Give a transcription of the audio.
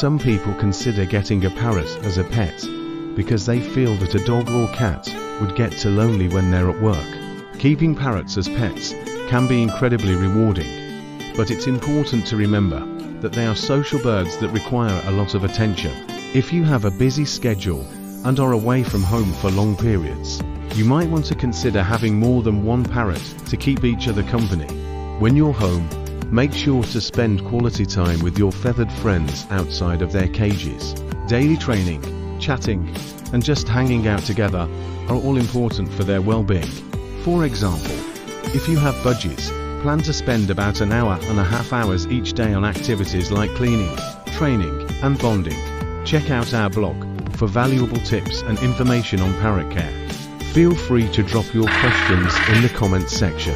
Some people consider getting a parrot as a pet, because they feel that a dog or cat would get too lonely when they're at work. Keeping parrots as pets can be incredibly rewarding, but it's important to remember that they are social birds that require a lot of attention. If you have a busy schedule and are away from home for long periods, you might want to consider having more than one parrot to keep each other company. When you're home, make sure to spend quality time with your feathered friends outside of their cages. Daily training, chatting, and just hanging out together are all important for their well-being. For example, if you have budgies, plan to spend about an hour and a half hours each day on activities like cleaning, training, and bonding. Check out our blog for valuable tips and information on parrot care. Feel free to drop your questions in the comments section.